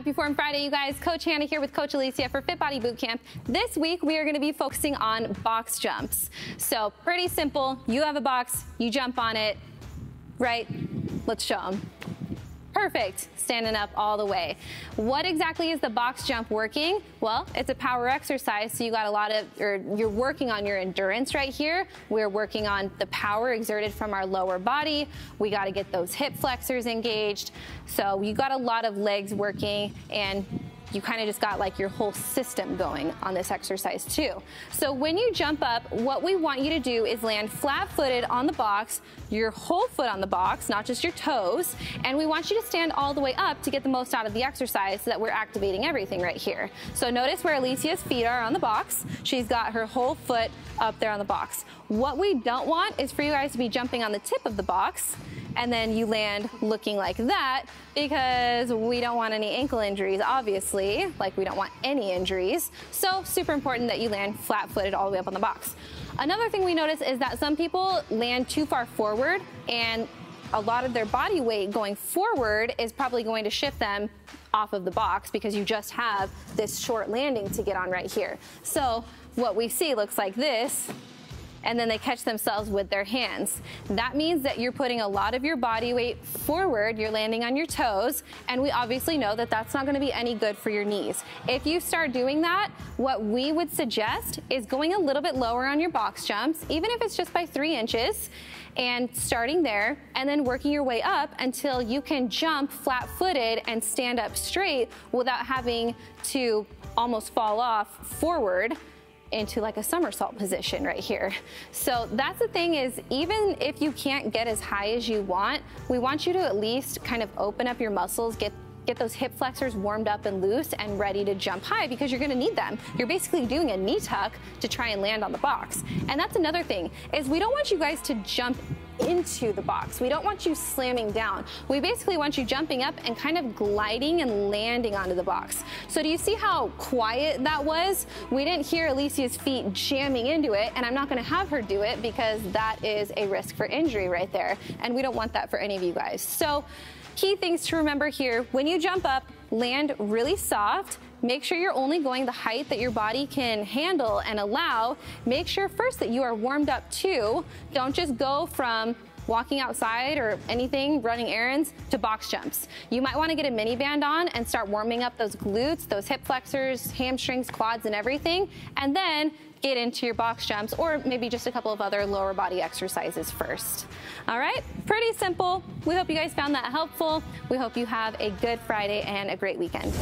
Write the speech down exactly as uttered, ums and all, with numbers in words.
Happy Form Friday, you guys. Coach Hannah here with Coach Alicia for Fit Body Bootcamp. This week, we are going to be focusing on box jumps. So pretty simple. You have a box, you jump on it, right? Let's show them. Perfect, standing up all the way. What exactly is the box jump working? Well, it's a power exercise, so you got a lot of, or you're working on your endurance right here. We're working on the power exerted from our lower body. We got to get those hip flexors engaged. So you got a lot of legs working, and you kind of just got like your whole system going on this exercise too. So when you jump up, what we want you to do is land flat-footed on the box, your whole foot on the box, not just your toes, and we want you to stand all the way up to get the most out of the exercise so that we're activating everything right here. So notice where Alicia's feet are on the box. She's got her whole foot up there on the box. What we don't want is for you guys to be jumping on the tip of the box and then you land looking like that, because we don't want any ankle injuries, obviously. Like, we don't want any injuries. So super important that you land flat-footed all the way up on the box. Another thing we notice is that some people land too far forward, and a lot of their body weight going forward is probably going to shift them off of the box because you just have this short landing to get on right here. So what we see looks like this, and then they catch themselves with their hands. That means that you're putting a lot of your body weight forward, you're landing on your toes, and we obviously know that that's not gonna be any good for your knees. If you start doing that, what we would suggest is going a little bit lower on your box jumps, even if it's just by three inches, and starting there, and then working your way up until you can jump flat-footed and stand up straight without having to almost fall off forward into like a somersault position right here. So that's the thing, is even if you can't get as high as you want, we want you to at least kind of open up your muscles, get get those hip flexors warmed up and loose and ready to jump high, because you're gonna need them. You're basically doing a knee tuck to try and land on the box. And that's another thing, is we don't want you guys to jump into the box. We don't want you slamming down. We basically want you jumping up and kind of gliding and landing onto the box. So do you see how quiet that was? We didn't hear Alicia's feet jamming into it, and I'm not gonna have her do it because that is a risk for injury right there, and we don't want that for any of you guys. So key things to remember here: when you jump up, land really soft. Make sure you're only going the height that your body can handle and allow. Make sure first that you are warmed up too. Don't just go from walking outside or anything, running errands, to box jumps. You might wanna get a mini band on and start warming up those glutes, those hip flexors, hamstrings, quads, and everything, and then get into your box jumps, or maybe just a couple of other lower body exercises first. All right, pretty simple. We hope you guys found that helpful. We hope you have a good Friday and a great weekend.